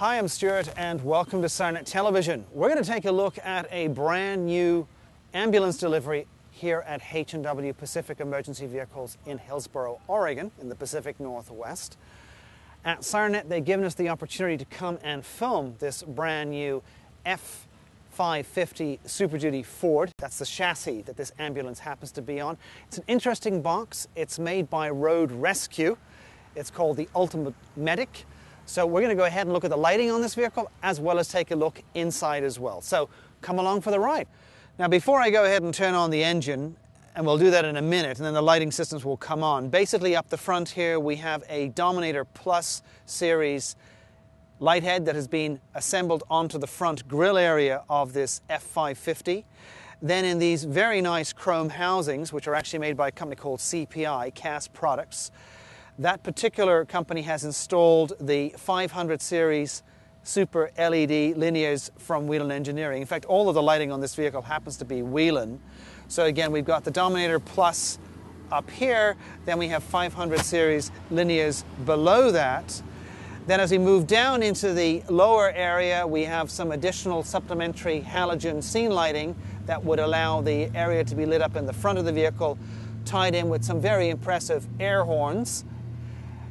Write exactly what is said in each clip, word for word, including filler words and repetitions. Hi, I'm Stuart and welcome to Sirennet Television. We're going to take a look at a brand new ambulance delivery here at H and W Pacific Emergency Vehicles in Hillsboro, Oregon, in the Pacific Northwest. At Sirennet, they've given us the opportunity to come and film this brand new F five fifty Super Duty Ford. That's the chassis that this ambulance happens to be on. It's an interesting box. It's made by Road Rescue. It's called the Ultimate Medic. So we're going to go ahead and look at the lighting on this vehicle as well as take a look inside as well. So come along for the ride. Now before I go ahead and turn on the engine, and we'll do that in a minute, and then the lighting systems will come on. Basically up the front here we have a Dominator Plus series light head that has been assembled onto the front grille area of this F five fifty. Then in these very nice chrome housings, which are actually made by a company called C P I, C A S Products. That particular company has installed the five hundred series super L E D linears from Whelen Engineering. In fact, all of the lighting on this vehicle happens to be Whelen. So again, we've got the Dominator Plus up here, then we have five hundred series linears below that. Then as we move down into the lower area, we have some additional supplementary halogen scene lighting that would allow the area to be lit up in the front of the vehicle, tied in with some very impressive air horns.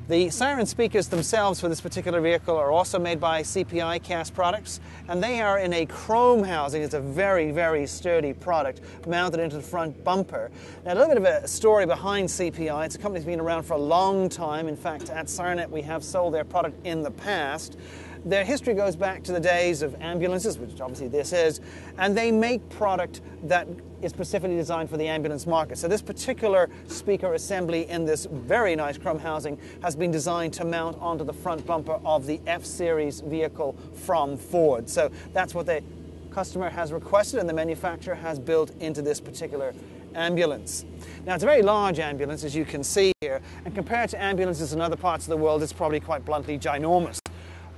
The siren speakers themselves for this particular vehicle are also made by C P I C A S Products, and they are in a chrome housing. It's a very, very sturdy product mounted into the front bumper. Now, a little bit of a story behind C P I. It's a company that's been around for a long time. In fact, at Sirennet, we have sold their product in the past. Their history goes back to the days of ambulances, which obviously this is, and they make product that is specifically designed for the ambulance market. So this particular speaker assembly in this very nice chrome housing has been designed to mount onto the front bumper of the F-Series vehicle from Ford. So that's what the customer has requested and the manufacturer has built into this particular ambulance. Now it's a very large ambulance, as you can see here, and compared to ambulances in other parts of the world, it's probably quite bluntly ginormous.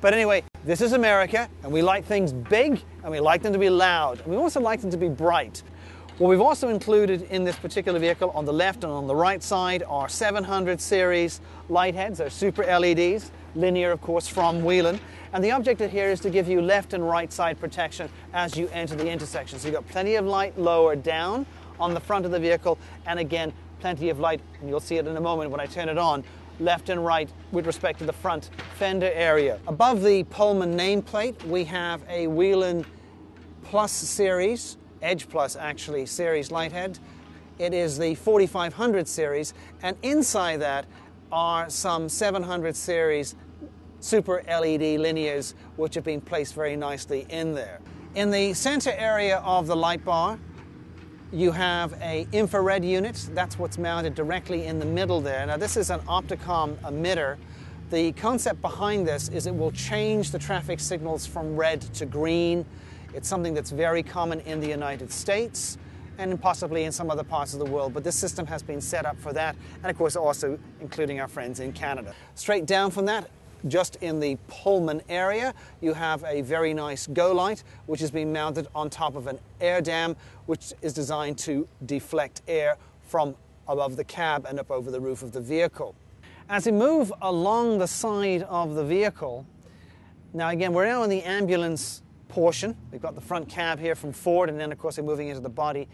But anyway, this is America, and we like things big, and we like them to be loud, and we also like them to be bright. What we've also included in this particular vehicle on the left and on the right side are seven hundred series light heads, they're super L E Ds, linear of course from Whelen. And the objective here is to give you left and right side protection as you enter the intersection. So you've got plenty of light lower down on the front of the vehicle, and again, plenty of light, and you'll see it in a moment when I turn it on, left and right with respect to the front fender area. Above the Pullman nameplate, we have a Whelen Plus series, Edge Plus actually, series lighthead. It is the forty-five hundred series, and inside that are some seven hundred series super L E D linears, which have been placed very nicely in there. In the center area of the light bar, you have an infrared unit. That's what's mounted directly in the middle there. Now this is an Opticom emitter. The concept behind this is it will change the traffic signals from red to green. It's something that's very common in the United States and possibly in some other parts of the world, but this system has been set up for that, and of course also including our friends in Canada. Straight down from that, just in the Pullman area, you have a very nice GoLight, which has been mounted on top of an air dam, which is designed to deflect air from above the cab and up over the roof of the vehicle. As we move along the side of the vehicle, now again, we're now in the ambulance portion. We've got the front cab here from Ford, and then of course we're moving into the body.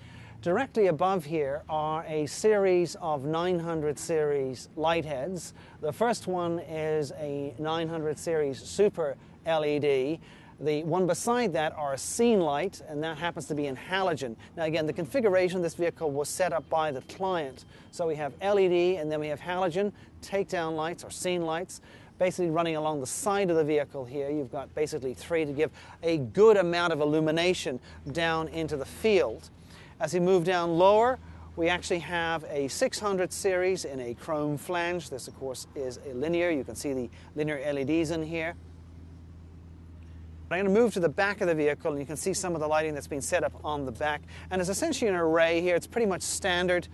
Directly above here are a series of nine hundred series light heads. The first one is a nine hundred series super L E D. The one beside that are a scene light, and that happens to be in halogen. Now again, the configuration of this vehicle was set up by the client. So we have L E D, and then we have halogen takedown lights or scene lights, basically running along the side of the vehicle here. You've got basically three to give a good amount of illumination down into the field. As we move down lower, we actually have a six hundred series in a chrome flange. This, of course, is a linear. You can see the linear L E Ds in here. I'm going to move to the back of the vehicle, and you can see some of the lighting that's been set up on the back. And it's essentially an array here. It's pretty much standard.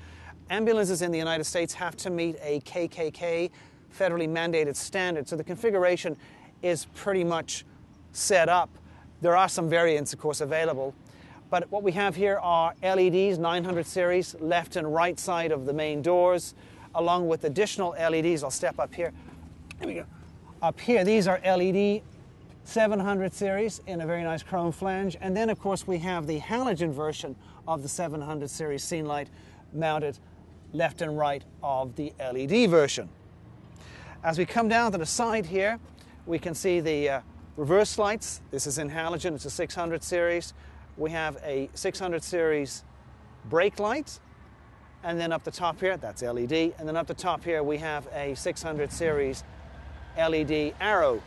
Ambulances in the United States have to meet a K K K federally mandated standard, so the configuration is pretty much set up. There are some variants, of course, available. But what we have here are L E Ds, nine hundred series, left and right side of the main doors, along with additional L E Ds. I'll step up here. There we go. Up here, these are L E D seven hundred series in a very nice chrome flange, and then of course we have the halogen version of the seven hundred series scene light mounted left and right of the L E D version. As we come down to the side here, we can see the uh, reverse lights. This is in halogen, it's a six hundred series. We have a six hundred series brake light, and then up the top here, that's L E D, and then up the top here we have a six hundred series L E D arrow.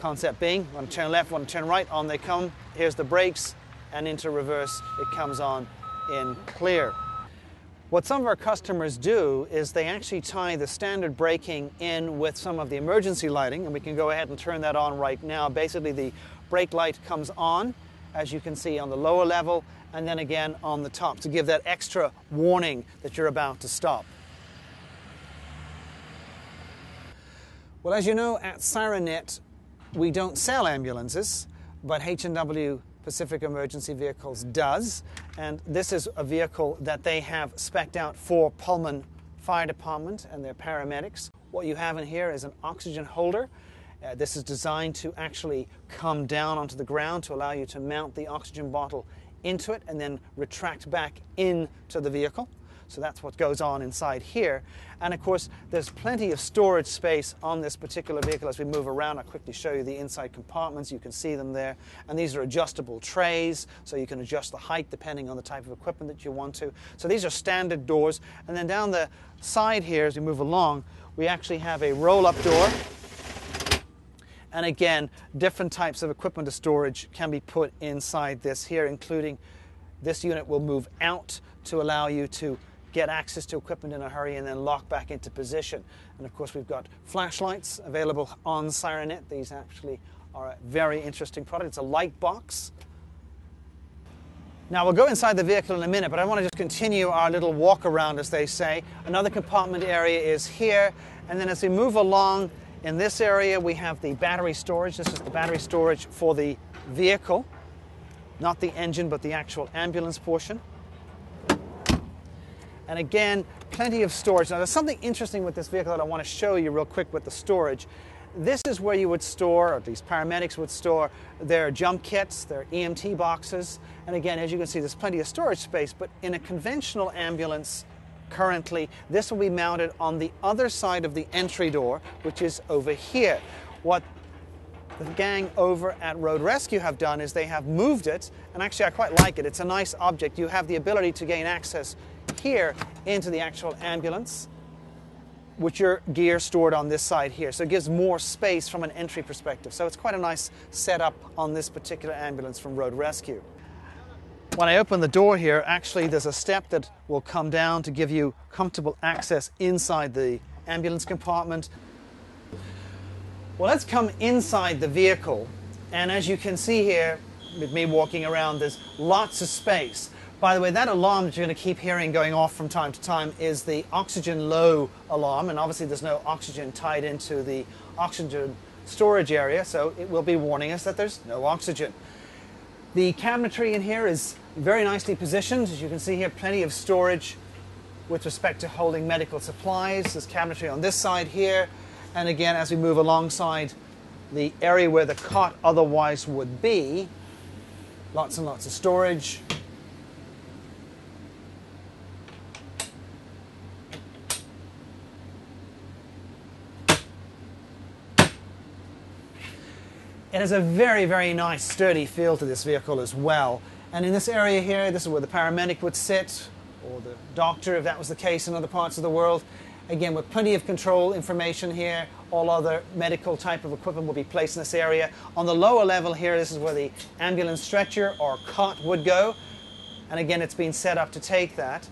Concept being, want to turn left, want to turn right, on they come. Here's the brakes, and into reverse it comes on in clear. What some of our customers do is they actually tie the standard braking in with some of the emergency lighting, and we can go ahead and turn that on right now. Basically the brake light comes on, as you can see on the lower level, and then again on the top to give that extra warning that you're about to stop. Well, as you know, at Sirennet, we don't sell ambulances, but H and W Pacific Emergency Vehicles does, and this is a vehicle that they have spec'd out for Pullman Fire Department and their paramedics. What you have in here is an oxygen holder. Uh, this is designed to actually come down onto the ground to allow you to mount the oxygen bottle into it and then retract back into the vehicle. So that's what goes on inside here. And of course, there's plenty of storage space on this particular vehicle. As we move around, I'll quickly show you the inside compartments. You can see them there. And these are adjustable trays, so you can adjust the height depending on the type of equipment that you want to. So these are standard doors. And then down the side here, as we move along, we actually have a roll-up door. And again, different types of equipment or storage can be put inside this here, including this unit will move out to allow you to get access to equipment in a hurry and then lock back into position. And of course we've got flashlights available on Sirennet. These actually are a very interesting product. It's a light box. Now we'll go inside the vehicle in a minute, but I want to just continue our little walk around, as they say. Another compartment area is here, and then as we move along in this area we have the battery storage. This is the battery storage for the vehicle, not the engine but the actual ambulance portion. And again, plenty of storage. Now, there's something interesting with this vehicle that I want to show you real quick with the storage. This is where you would store, or at least paramedics would store, their jump kits, their E M T boxes. And again, as you can see, there's plenty of storage space, but in a conventional ambulance currently, this will be mounted on the other side of the entry door, which is over here. What the gang over at Road Rescue have done is they have moved it, and actually I quite like it. It's a nice object. You have the ability to gain access here into the actual ambulance with your gear stored on this side here. So it gives more space from an entry perspective. So it's quite a nice setup on this particular ambulance from Road Rescue. When I open the door here, actually there's a step that will come down to give you comfortable access inside the ambulance compartment. Well, let's come inside the vehicle, and as you can see here with me walking around, there's lots of space. By the way, that alarm that you're going to keep hearing going off from time to time is the oxygen low alarm, and obviously there's no oxygen tied into the oxygen storage area, so it will be warning us that there's no oxygen. The cabinetry in here is very nicely positioned. As you can see here, plenty of storage with respect to holding medical supplies. There's cabinetry on this side here. And again, as we move alongside the area where the cot otherwise would be, lots and lots of storage. It has a very, very nice sturdy feel to this vehicle as well. And in this area here, this is where the paramedic would sit, or the doctor if that was the case in other parts of the world. Again, with plenty of control information here, all other medical type of equipment will be placed in this area. On the lower level here, this is where the ambulance stretcher or cot would go. And again, it's been set up to take that.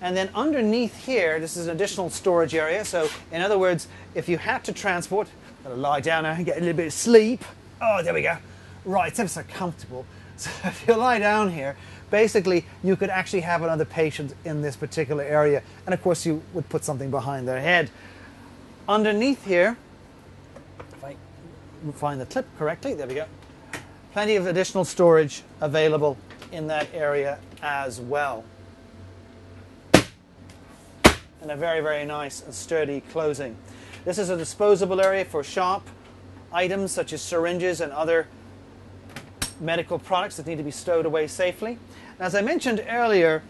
And then underneath here, this is an additional storage area. So in other words, if you had to transport, gotta lie down now and get a little bit of sleep. Oh, there we go. Right, it's ever so comfortable. So if you lie down here, basically, you could actually have another patient in this particular area. And of course, you would put something behind their head. Underneath here, if I find the clip correctly, there we go. Plenty of additional storage available in that area as well. And a very, very nice and sturdy closing. This is a disposable area for shop, items such as syringes and other medical products that need to be stowed away safely. As I mentioned earlier,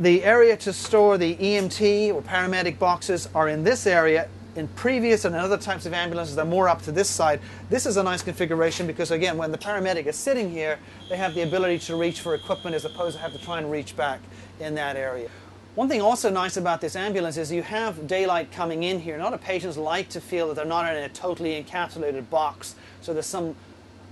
the area to store the E M T or paramedic boxes are in this area. In previous and other types of ambulances, they're more up to this side. This is a nice configuration because, again, when the paramedic is sitting here, they have the ability to reach for equipment as opposed to have to try and reach back in that area. One thing also nice about this ambulance is you have daylight coming in here. A lot of patients like to feel that they're not in a totally encapsulated box, so there's some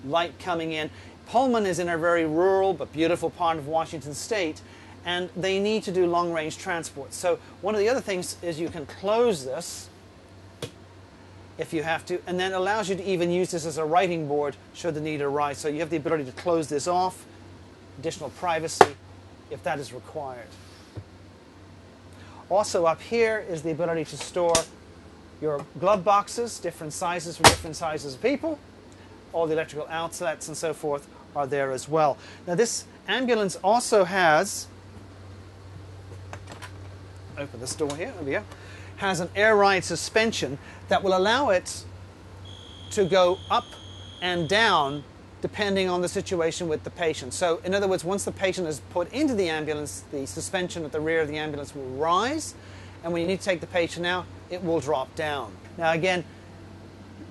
light coming in. Pullman is in a very rural but beautiful part of Washington state, and they need to do long-range transport. So one of the other things is you can close this if you have to, and then allows you to even use this as a writing board should the need arise. So you have the ability to close this off, additional privacy if that is required. Also up here is the ability to store your glove boxes, different sizes for different sizes of people. All the electrical outlets and so forth are there as well. Now this ambulance also has, open this door here, over here, has an air ride suspension that will allow it to go up and down depending on the situation with the patient. So in other words, once the patient is put into the ambulance, the suspension at the rear of the ambulance will rise, and when you need to take the patient out, it will drop down. Now again,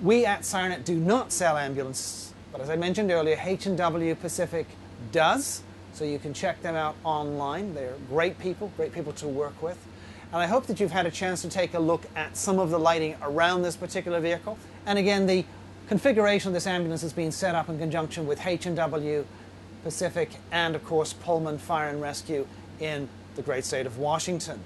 we at Sirennet do not sell ambulances, but as I mentioned earlier, H and W Pacific does, so you can check them out online. They're great people, great people to work with. And I hope that you've had a chance to take a look at some of the lighting around this particular vehicle. And again, the configuration of this ambulance has been set up in conjunction with H and W Pacific and, of course, Pullman Fire and Rescue in the great state of Washington.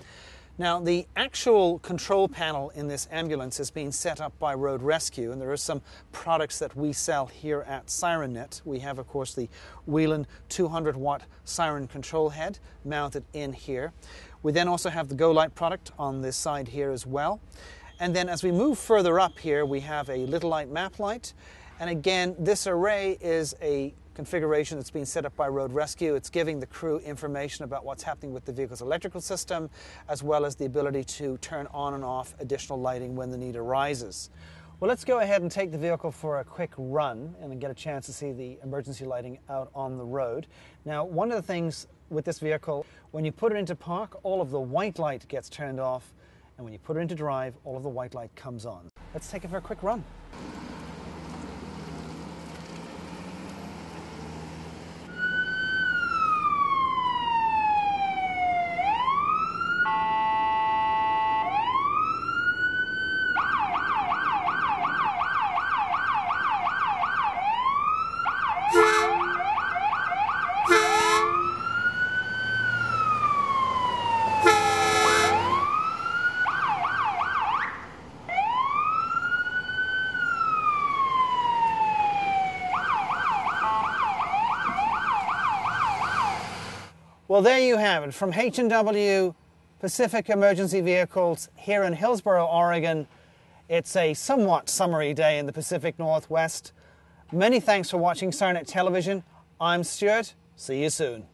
Now, the actual control panel in this ambulance is being set up by Road Rescue, and there are some products that we sell here at Sirennet. We have, of course, the Whelen two hundred watt siren control head mounted in here. We then also have the GoLight product on this side here as well. And then as we move further up here, we have a little light map light. And again, this array is a configuration that's been set up by Road Rescue. It's giving the crew information about what's happening with the vehicle's electrical system, as well as the ability to turn on and off additional lighting when the need arises. Well, let's go ahead and take the vehicle for a quick run and get a chance to see the emergency lighting out on the road. Now, one of the things with this vehicle, when you put it into park, all of the white light gets turned off, and when you put it into drive, all of the white light comes on. Let's take it for a quick run. Well, there you have it, from H and W Pacific Emergency Vehicles here in Hillsboro, Oregon. It's a somewhat summery day in the Pacific Northwest. Many thanks for watching Sirennet Television. I'm Stuart. See you soon.